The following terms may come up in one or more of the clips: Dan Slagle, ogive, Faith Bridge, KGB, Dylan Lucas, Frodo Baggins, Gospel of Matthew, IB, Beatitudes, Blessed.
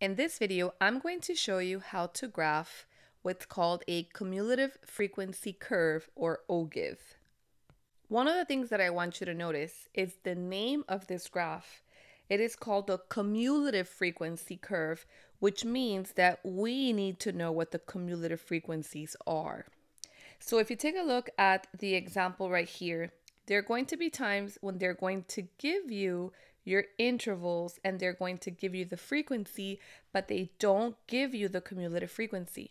In this video, I'm going to show you how to graph what's called a cumulative frequency curve, or ogive. One of the things that I want you to notice is the name of this graph. It is called the cumulative frequency curve, which means that we need to know what the cumulative frequencies are. So if you take a look at the example right here, there are going to be times when they're going to give you your intervals and they're going to give you the frequency, but they don't give you the cumulative frequency.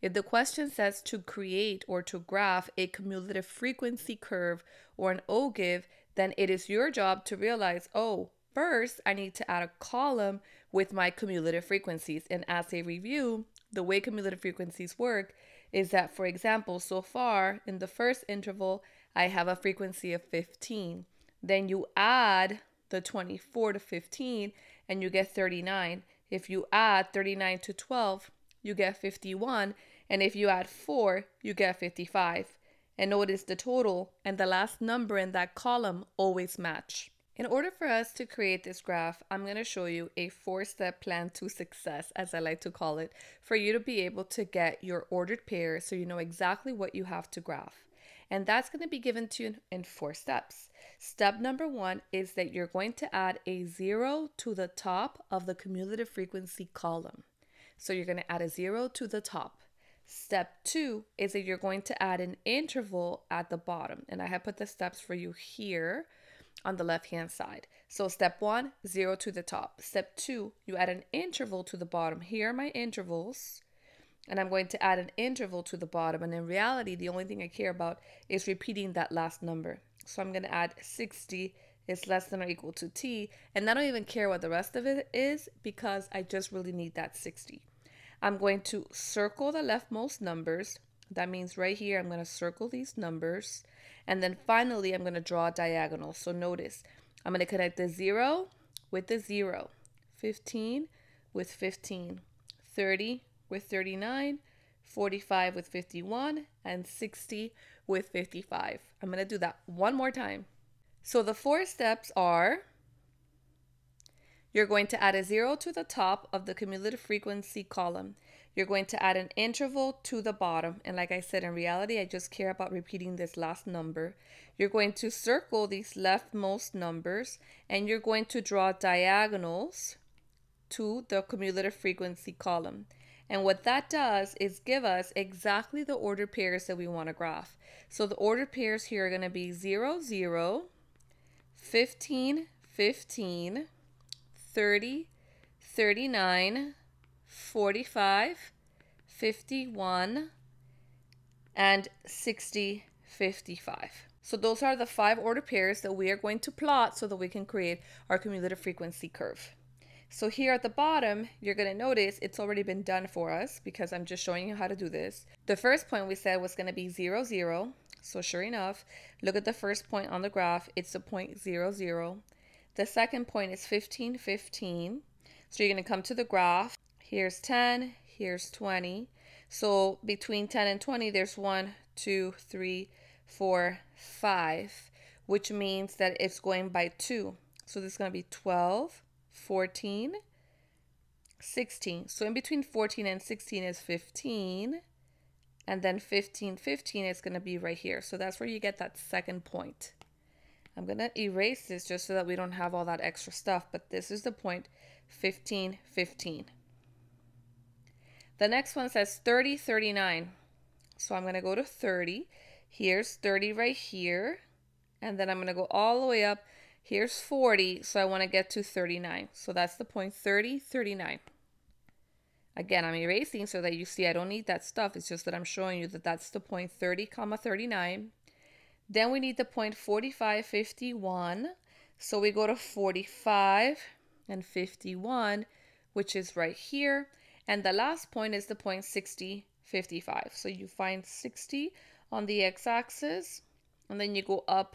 If the question says to create or to graph a cumulative frequency curve or an ogive, then it is your job to realize, oh, first I need to add a column with my cumulative frequencies. And as a review, the way cumulative frequencies work is that, for example, so far in the first interval, I have a frequency of 15. Then you add the 24 to 15 and you get 39. If you add 39 to 12, you get 51. And if you add 4, you get 55. And notice the total and the last number in that column always match. In order for us to create this graph, I'm going to show you a four-step plan to success, as I like to call it, for you to be able to get your ordered pair so you know exactly what you have to graph. And that's going to be given to you in four steps. Step number one is that you're going to add a 0 to the top of the cumulative frequency column. So you're going to add a 0 to the top. Step two is that you're going to add an interval at the bottom. And I have put the steps for you here on the left-hand side. So step one, 0 to the top. Step two, you add an interval to the bottom. Here are my intervals. And I'm going to add an interval to the bottom. And in reality, the only thing I care about is repeating that last number. So I'm going to add 60 is less than or equal to t. And I don't even care what the rest of it is because I just really need that 60. I'm going to circle the leftmost numbers. That means right here, I'm going to circle these numbers. And then finally, I'm going to draw a diagonal. So notice, I'm going to connect the 0 with the 0, 15 with 15, 30 with 39, 45 with 51, and 60 with 55. I'm going to do that one more time. So the four steps are, you're going to add a 0 to the top of the cumulative frequency column. You're going to add an interval to the bottom. And like I said, in reality, I just care about repeating this last number. You're going to circle these leftmost numbers, and you're going to draw diagonals to the cumulative frequency column. And what that does is give us exactly the ordered pairs that we want to graph. So the ordered pairs here are going to be 0, 0, 15, 15, 30, 39, 45, 51, and 60, 55. So those are the five ordered pairs that we are going to plot so that we can create our cumulative frequency curve. So here at the bottom, you're going to notice it's already been done for us because I'm just showing you how to do this. The first point we said was going to be 0, 0. So sure enough, look at the first point on the graph. It's the point 0, 0. The second point is 15, 15. So you're going to come to the graph. Here's 10. Here's 20. So between 10 and 20, there's 1, 2, 3, 4, 5, which means that it's going by 2. So this is going to be 12. 14, 16. So in between 14 and 16 is 15. And then 15, 15 is going to be right here. So that's where you get that second point. I'm going to erase this just so that we don't have all that extra stuff. But this is the point 15, 15. The next one says 30, 39. So I'm going to go to 30. Here's 30 right here. And then I'm going to go all the way up. Here's 40, so I want to get to 39. So that's the point 30, 39. Again, I'm erasing so that you see I don't need that stuff. It's just that I'm showing you that that's the point 30, comma 39. Then we need the point 45, 51. So we go to 45 and 51, which is right here. And the last point is the point 60, 55. So you find 60 on the x-axis, and then you go up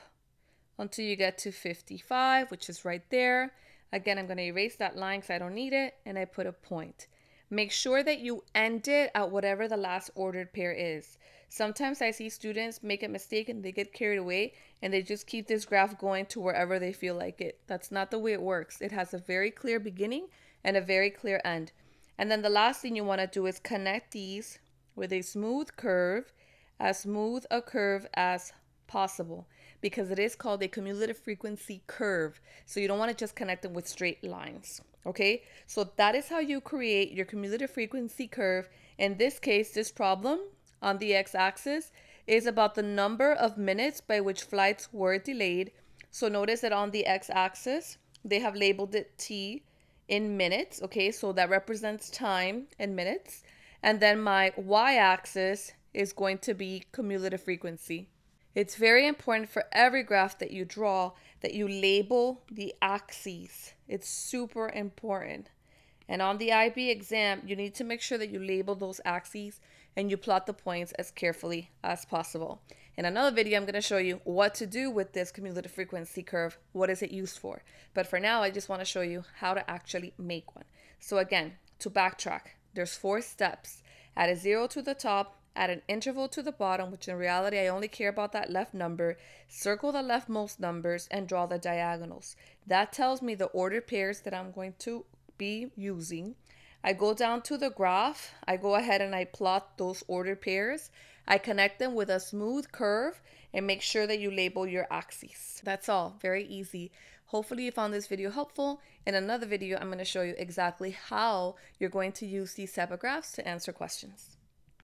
until you get to 55, which is right there. Again, I'm going to erase that line because I don't need it, and I put a point. Make sure that you end it at whatever the last ordered pair is. Sometimes I see students make a mistake and they get carried away, and they just keep this graph going to wherever they feel like it. That's not the way it works. It has a very clear beginning and a very clear end. And then the last thing you want to do is connect these with a smooth curve, as smooth a curve as possible, because it is called a cumulative frequency curve. So you don't want to just connect them with straight lines. Okay, so that is how you create your cumulative frequency curve. In this case, this problem on the x-axis is about the number of minutes by which flights were delayed. So notice that on the x-axis, they have labeled it t in minutes. Okay, so that represents time in minutes. And then my y-axis is going to be cumulative frequency. It's very important for every graph that you draw that you label the axes. It's super important. And on the IB exam, you need to make sure that you label those axes and you plot the points as carefully as possible. In another video, I'm going to show you what to do with this cumulative frequency curve. What is it used for? But for now, I just want to show you how to actually make one. So again, to backtrack, there's 4 steps. Add a 0 to the top, add an interval to the bottom, which in reality I only care about that left number, circle the leftmost numbers, and draw the diagonals. That tells me the ordered pairs that I'm going to be using. I go down to the graph, I go ahead and I plot those ordered pairs. I connect them with a smooth curve and make sure that you label your axes. That's all, very easy. Hopefully you found this video helpful. In another video, I'm going to show you exactly how you're going to use these type of graphs to answer questions.